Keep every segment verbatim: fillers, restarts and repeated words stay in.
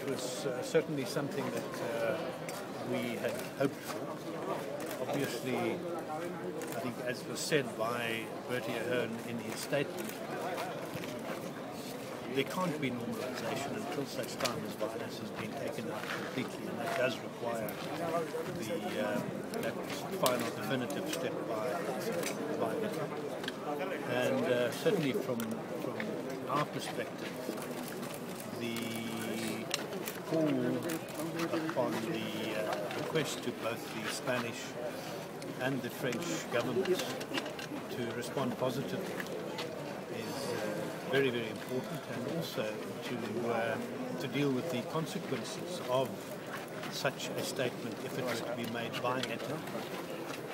It was uh, certainly something that uh, we had hoped for. Obviously, I think as was said by Bertie Ahern in his statement, there can't be normalisation until such time as violence has been taken out completely, and that does require the uh, that final definitive step by by E T A. And uh, certainly from from our perspective, the call upon the uh, request to both the Spanish and the French governments to respond positively very, very important, and also to uh, to deal with the consequences of such a statement if it was to be made by E T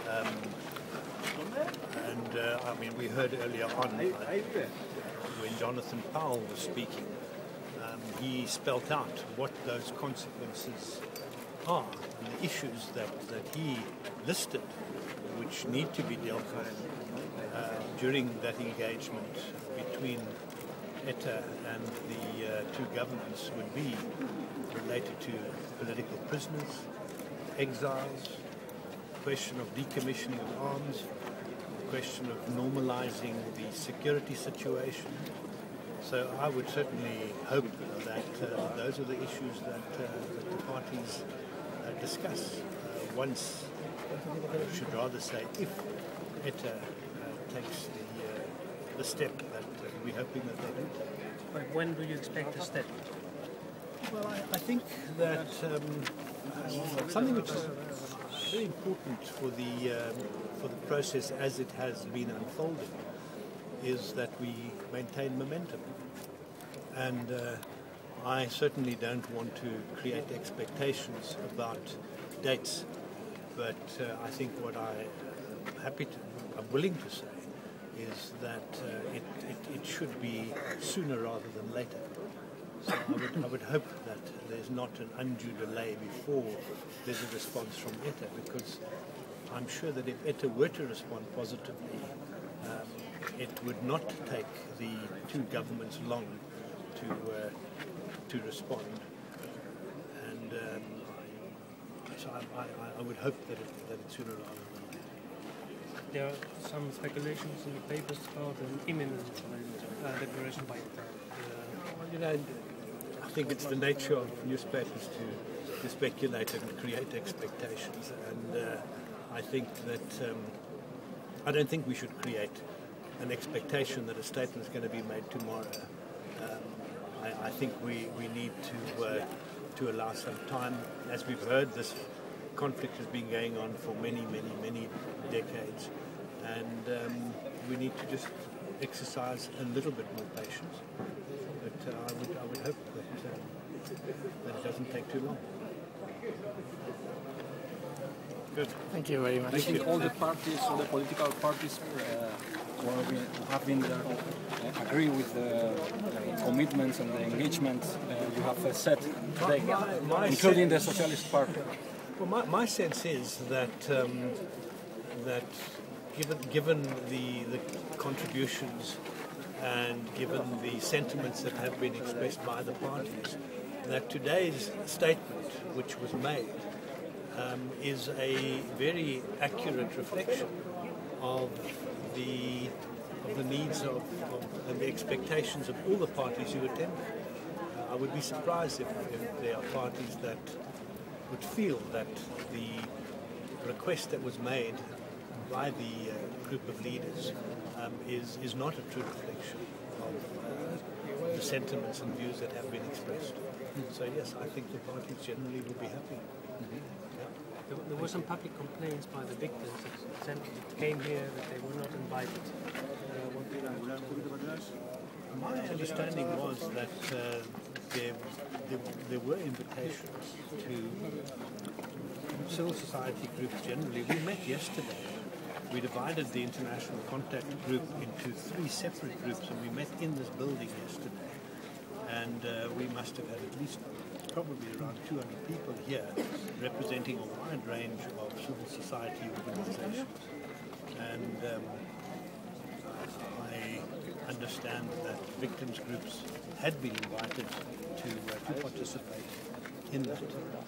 A. Um, and uh, I mean, we heard earlier on uh, when Jonathan Powell was speaking, um, he spelt out what those consequences are and the issues that that he listed, which need to be dealt with uh, during that engagement between E T A and the uh, two governments would be related to political prisoners, exiles, the question of decommissioning of arms, the question of normalizing the security situation. So I would certainly hope that uh, those are the issues that, uh, that the parties uh, discuss uh, once, I should rather say, if E T A uh, takes the, uh, the step that uh, we're hoping that they do take. But when do you expect the step? Well, I, I think that um, uh, something which is very important for the, um, for the process as it has been unfolding is that we maintain momentum. And uh, I certainly don't want to create expectations about dates. But uh, I think what I'm happy to, I'm willing to say, is that uh, it, it, it should be sooner rather than later. So I would, I would hope that there's not an undue delay before there's a response from E T A, because I'm sure that if E T A were to respond positively, um, it would not take the two governments long to, uh, to respond. And, um, So I, I, I would hope that it, that it's sooner rather than later. There are some speculations in the papers about an imminent uh, declaration by E T A. Uh, you know, I think it's the nature of newspapers to, to speculate and create expectations. And uh, I think that um, I don't think we should create an expectation that a statement is going to be made tomorrow. Um, I, I think we, we need to. Uh, to allow some time. As we've heard, this conflict has been going on for many, many, many decades, and um, we need to just exercise a little bit more patience. But uh, I, would, I would hope that, um, that it doesn't take too long. Good. Thank you very much. I think all the parties, all the political parties uh, who have been there uh, agree with the uh, commitments and the engagements uh, you have uh, set today, my, my including the Socialist Party. Well, my, my sense is that um, that given given the, the contributions and given the sentiments that have been expressed by the parties, that today's statement, which was made, Um, is a very accurate reflection of the, of the needs of, of, and the expectations of all the parties who attended. Uh, I would be surprised if, if there are parties that would feel that the request that was made by the uh, group of leaders um, is, is not a true reflection of uh, the sentiments and views that have been expressed. So yes, I think the parties generally will be happy. Mm-hmm. There, there were some public complaints by the victims that came here that they were not invited. Uh, My understanding was that uh, there, there, there were invitations to civil society groups generally. We met yesterday. We divided the international contact group into three separate groups, and we met in this building yesterday. And uh, we must have had at least probably around two hundred people here representing a wide range of civil society organizations. And um, I understand that victims' groups had been invited to uh, to participate in that. Uh,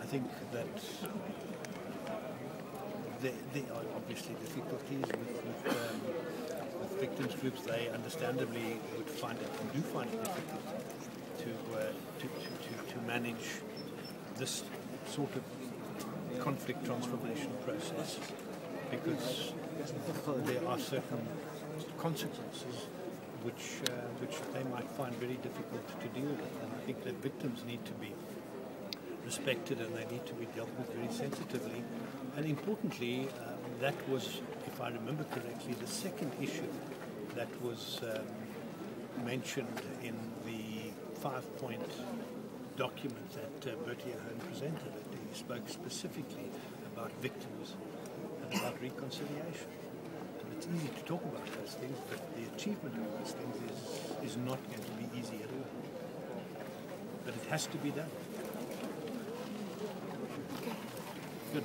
I think that there, there are obviously difficulties with, with, um, with victims groups. They understandably would find it and do find it difficult to, uh, to, to, to, to manage this sort of conflict transformation process, because there are certain consequences which uh, which they might find very difficult to deal with, and I think that victims need to be respected and they need to be dealt with very sensitively. And importantly, um, that was, if I remember correctly, the second issue that was um, mentioned in the five-point document that uh, Bertie Ahern presented. He spoke specifically about victims and about reconciliation. It's easy to talk about those things, but the achievement of those things is, is not going to be easy at all. But it has to be done. Good.